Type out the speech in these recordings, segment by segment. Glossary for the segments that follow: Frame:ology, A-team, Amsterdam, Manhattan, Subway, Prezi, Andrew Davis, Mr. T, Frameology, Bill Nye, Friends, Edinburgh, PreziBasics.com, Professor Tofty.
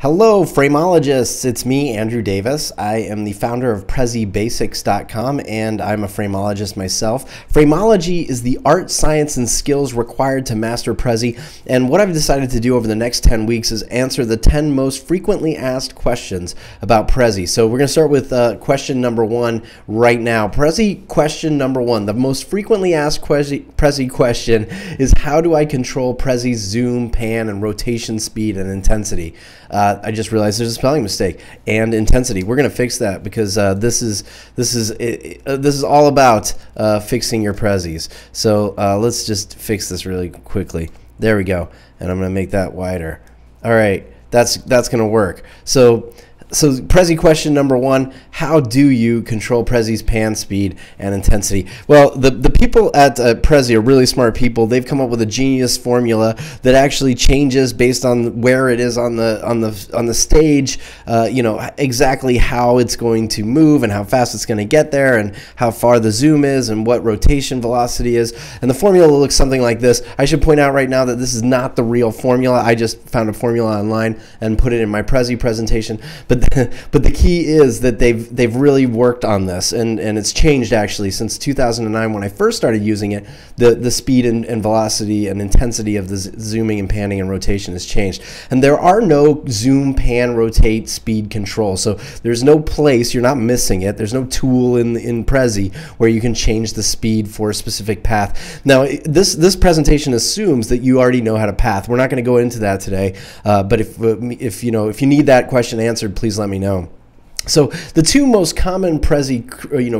Hello, Frameologists. It's me, Andrew Davis. I am the founder of PreziBasics.com, and I'm a Frameologist myself. Frameology is the art, science, and skills required to master Prezi, and what I've decided to do over the next 10 weeks is answer the 10 most frequently asked questions about Prezi. So we're going to start with question number one right now. Prezi question number one, the most frequently asked Prezi question is, how do I control Prezi's zoom, pan, and rotation speed and intensity? I just realized there's a spelling mistake, and intensity. We're going to fix that because this is all about fixing your Prezis. So let's just fix this really quickly. There we go, and I'm going to make that wider. All right, that's going to work. So Prezi question number one, how do you control Prezi's pan speed and intensity? Well, the people at Prezi are really smart people. They've come up with a genius formula that actually changes based on where it is on the stage, you know, exactly how it's going to move and how fast it's going to get there and how far the zoom is and what rotation velocity is. And the formula looks something like this. I should point out right now that this is not the real formula. I just found a formula online and put it in my Prezi presentation. But the key is that they've really worked on this, and it's changed actually since 2009 when I first started using it. The speed and velocity and intensity of the zooming and panning and rotation has changed, and there are no zoom, pan, rotate, speed control. So there's no place, you're not missing it. There's no tool in Prezi where you can change the speed for a specific path. Now this presentation assumes that you already know how to path. We're not going to go into that today, but if you need that question answered, please let me know. So the two most common Prezi,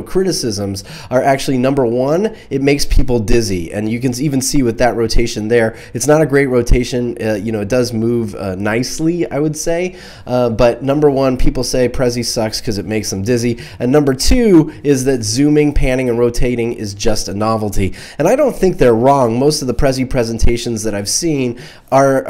criticisms are actually, number one, it makes people dizzy, and you can even see with that rotation there, it's not a great rotation. It does move nicely, I would say, but number one, people say Prezi sucks because it makes them dizzy, and number two is that zooming, panning, and rotating is just a novelty. And I don't think they're wrong. Most of the Prezi presentations that I've seen are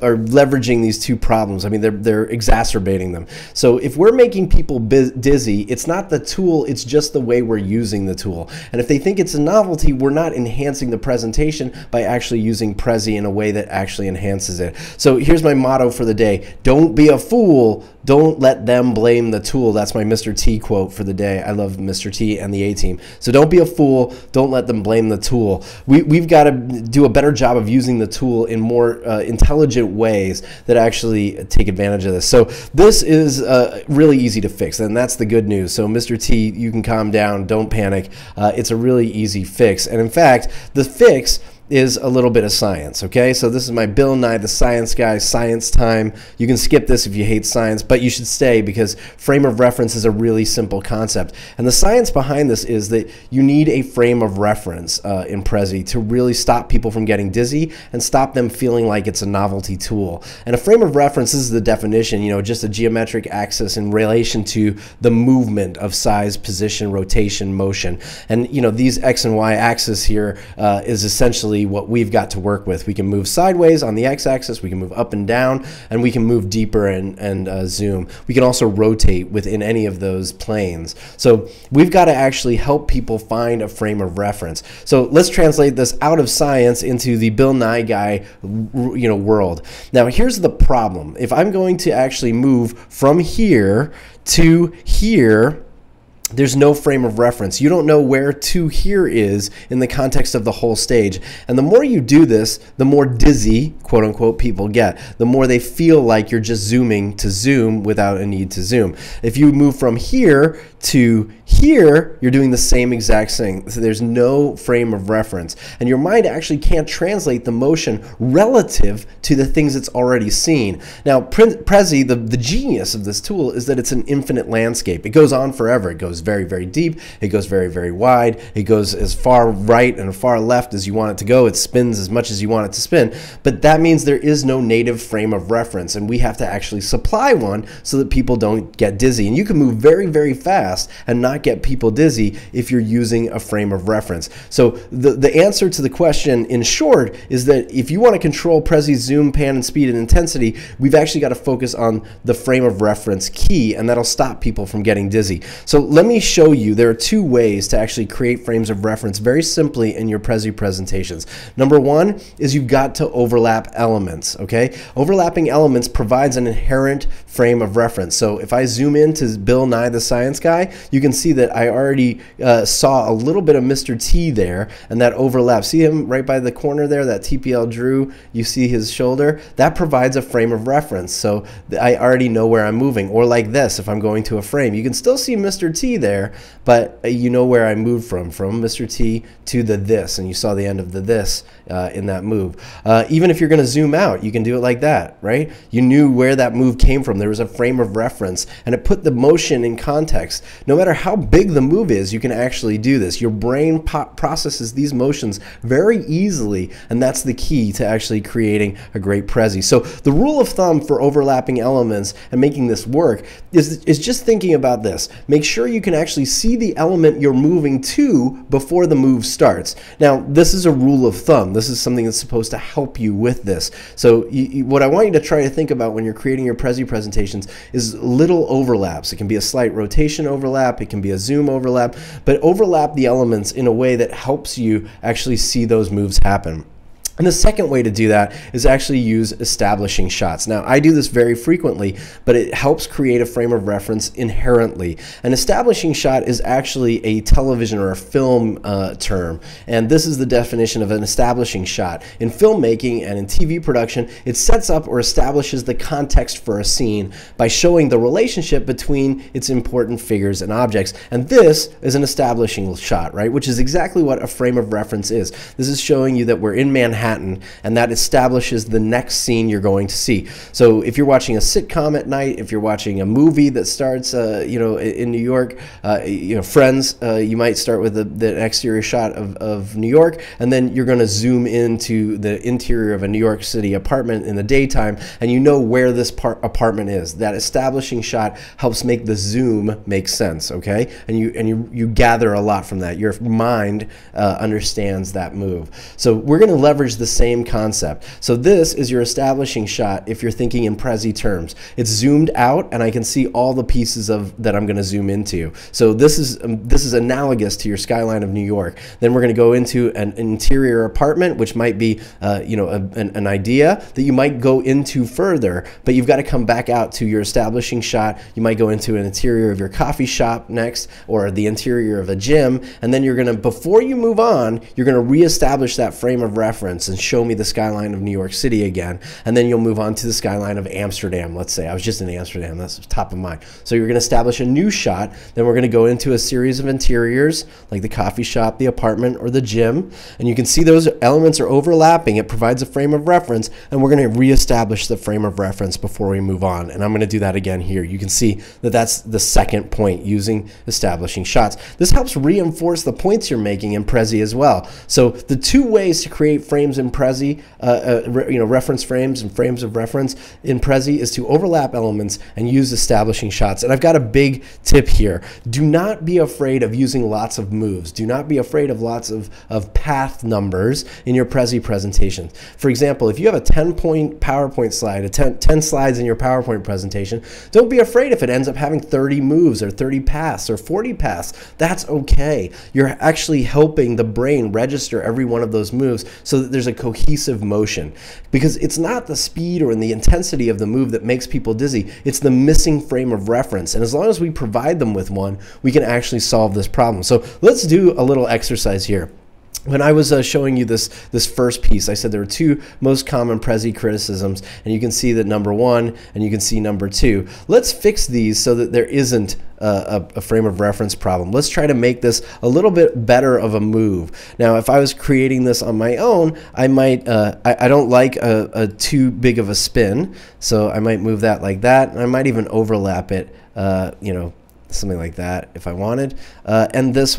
leveraging these two problems. I mean, they're exacerbating them. So if we're making people dizzy, it's not the tool, it's just the way we're using the tool. And if they think it's a novelty, we're not enhancing the presentation by actually using Prezi in a way that actually enhances it. So here's my motto for the day: don't be a fool, don't let them blame the tool. That's my Mr. T quote for the day. I love Mr. T and the A-team. So don't be a fool, don't let them blame the tool. We've got to do a better job of using the tool in more intelligent ways that actually take advantage of this. So this is really easy to fix, and that's the good news. So Mr. T, you can calm down, don't panic. It's a really easy fix, and in fact, the fix is a little bit of science, okay? So this is my Bill Nye, the science guy, science time. You can skip this if you hate science, but you should stay because frame of reference is a really simple concept. And the science behind this is that you need a frame of reference in Prezi to really stop people from getting dizzy and stop them feeling like it's a novelty tool. And a frame of reference, this is the definition, just a geometric axis in relation to the movement of size, position, rotation, motion. And these X and Y axis here is essentially what we've got to work with. We can move sideways on the x-axis, we can move up and down, and we can move deeper and zoom. We can also rotate within any of those planes. So we've got to actually help people find a frame of reference. So let's translate this out of science into the Bill Nye guy world. Now here's the problem. If I'm going to actually move from here to here, there's no frame of reference. You don't know where to here is in the context of the whole stage. And the more you do this, the more dizzy, quote unquote, people get. The more they feel like you're just zooming to zoom without a need to zoom. If you move from here to here, you're doing the same exact thing. So there's no frame of reference. And your mind actually can't translate the motion relative to the things it's already seen. Now, Prezi, the genius of this tool is that it's an infinite landscape. It goes on forever. It goes very, very deep. It goes very, very wide. It goes as far right and far left as you want it to go. It spins as much as you want it to spin. But that means there is no native frame of reference, and we have to actually supply one so that people don't get dizzy. And you can move very, very fast and not not get people dizzy if you're using a frame of reference. So the answer to the question in short is that if you want to control Prezi's zoom, pan, and speed and intensity, we've actually got to focus on the frame of reference key, and that'll stop people from getting dizzy. So let me show you, there are two ways to actually create frames of reference very simply in your Prezi presentations. Number one is you've got to overlap elements, okay? Overlapping elements provides an inherent frame of reference. So if I zoom in to Bill Nye the Science Guy, you can see that I already saw a little bit of Mr. T there, and that overlap. See him right by the corner there, that TPL Drew, you see his shoulder? That provides a frame of reference, so I already know where I'm moving. Or like this, if I'm going to a frame, you can still see Mr. T there, but you know where I moved from Mr. T to the this, and you saw the end of the this in that move. Even if you're going to zoom out, you can do it like that, right? You knew where that move came from. There was a frame of reference, and it put the motion in context. No matter how big the move is, you can actually do this. Your brain processes these motions very easily, and that's the key to actually creating a great Prezi. So the rule of thumb for overlapping elements and making this work is just thinking about this. Make sure you can actually see the element you're moving to before the move starts. Now, this is a rule of thumb. This is something that's supposed to help you with this. So what I want you to try to think about when you're creating your Prezi presentations is little overlaps. It can be a slight rotation overlap, it can be a zoom overlap, but overlap the elements in a way that helps you actually see those moves happen. And the second way to do that is actually use establishing shots. Now, I do this very frequently, but it helps create a frame of reference inherently. An establishing shot is actually a television or a film term, and this is the definition of an establishing shot. In filmmaking and in TV production, it sets up or establishes the context for a scene by showing the relationship between its important figures and objects. And this is an establishing shot, right? Which is exactly what a frame of reference is. This is showing you that we're in Manhattan, and that establishes the next scene you're going to see. So if you're watching a sitcom at night, if you're watching a movie that starts, in New York, Friends, you might start with the exterior shot of New York, and then you're going to zoom into the interior of a New York City apartment in the daytime, and you know where this apartment is. That establishing shot helps make the zoom make sense, okay? And you gather a lot from that. Your mind understands that move. So we're going to leverage the same concept. So this is your establishing shot if you're thinking in Prezi terms. It's zoomed out, and I can see all the pieces of that I'm going to zoom into. So this is analogous to your skyline of New York. Then we're going to go into an interior apartment, which might be an idea that you might go into further, but you've got to come back out to your establishing shot. You might go into an interior of your coffee shop next, or the interior of a gym, and then you're going to, before you move on, you're going to reestablish that frame of reference and show me the skyline of New York City again, and then you'll move on to the skyline of Amsterdam. Let's say I was just in Amsterdam, that's top of mind. So you're going to establish a new shot, then we're going to go into a series of interiors like the coffee shop, the apartment, or the gym, and you can see those elements are overlapping. It provides a frame of reference, and we're going to reestablish the frame of reference before we move on, and I'm going to do that again here. You can see that that's the second point, using establishing shots. This helps reinforce the points you're making in Prezi as well. So the two ways to create frames in Prezi, reference frames and frames of reference in Prezi, is to overlap elements and use establishing shots. And I've got a big tip here. Do not be afraid of using lots of moves. Do not be afraid of lots of path numbers in your Prezi presentation. For example, if you have a 10-point PowerPoint slide, 10 slides in your PowerPoint presentation, don't be afraid if it ends up having 30 moves or 30 paths or 40 paths. That's okay. You're actually helping the brain register every one of those moves so that there's a cohesive motion, because it's not the speed or the intensity of the move that makes people dizzy. It's the missing frame of reference, and as long as we provide them with one, we can actually solve this problem. So let's do a little exercise here. When I was showing you this first piece, I said there were two most common Prezi criticisms, and you can see that number one and you can see number two. Let's fix these so that there isn't a frame of reference problem. Let's try to make this a little bit better of a move. Now, if I was creating this on my own, I might, I don't like a too big of a spin, so I might move that like that, and I might even overlap it, something like that if I wanted. And this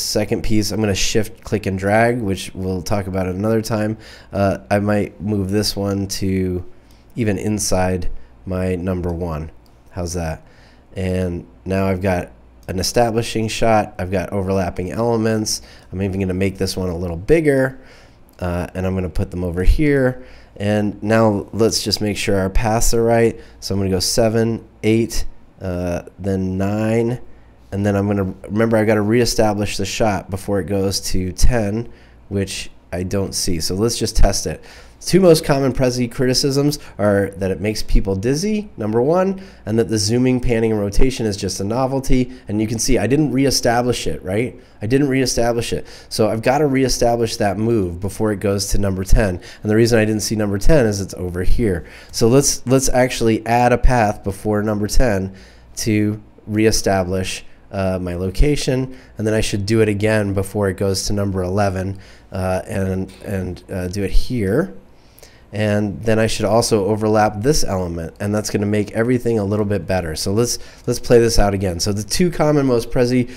second piece, I'm going to shift, click, and drag, which we'll talk about another time. I might move this one to even inside my number one. How's that? And now I've got an establishing shot. I've got overlapping elements. I'm even going to make this one a little bigger, and I'm going to put them over here. And now let's just make sure our paths are right. So I'm going to go 7, 8, then 9, and then I'm going to remember I got to reestablish the shot before it goes to 10, which I don't see. So let's just test it. Two most common Prezi criticisms are that it makes people dizzy, #1, and that the zooming, panning, and rotation is just a novelty. And you can see I didn't reestablish it, right? I didn't reestablish it. So I've got to reestablish that move before it goes to #10. And the reason I didn't see #10 is it's over here. So let's actually add a path before #10 to reestablish my location, and then I should do it again before it goes to #11 and do it here. And then I should also overlap this element, and that's going to make everything a little bit better. So let's play this out again. So the two common most common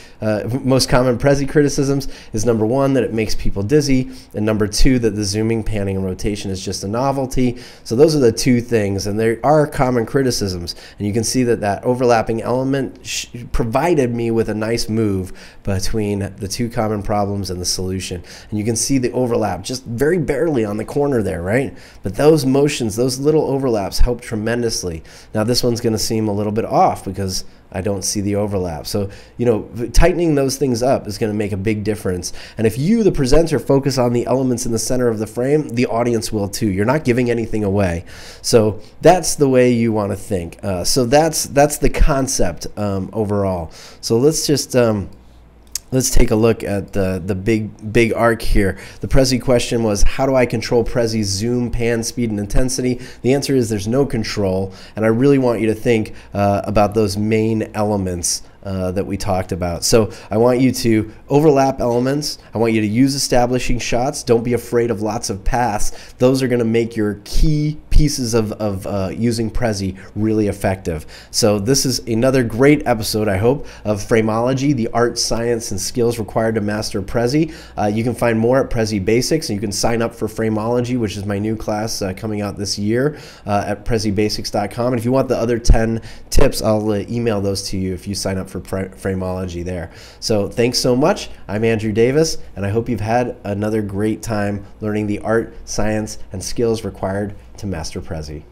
Prezi criticisms is #1 that it makes people dizzy, and #2 that the zooming, panning, and rotation is just a novelty. So those are the two things, and they are common criticisms. And you can see that that overlapping element provided me with a nice move between the two common problems and the solution. And you can see the overlap just very barely on the corner there, right? But those motions, those little overlaps help tremendously. Now this one's going to seem a little bit off because I don't see the overlap. So, you know, tightening those things up is going to make a big difference. And if you, the presenter, focus on the elements in the center of the frame, the audience will too. You're not giving anything away. So that's the way you want to think. So that's the concept overall. So let's just... let's take a look at the big arc here. The Prezi question was, how do I control Prezi's zoom, pan, speed, and intensity? The answer is there's no control, and I really want you to think about those main elements that we talked about. So I want you to overlap elements. I want you to use establishing shots. Don't be afraid of lots of paths. Those are going to make your key pieces of using Prezi really effective. So this is another great episode, I hope, of Frame:ology, the art, science, and skills required to master Prezi. You can find more at Prezi Basics, and you can sign up for Frame:ology, which is my new class coming out this year at PreziBasics.com. And if you want the other 10 tips, I'll email those to you if you sign up for Frame:ology there. So thanks so much. I'm Andrew Davis, and I hope you've had another great time learning the art, science, and skills required to master Prezi.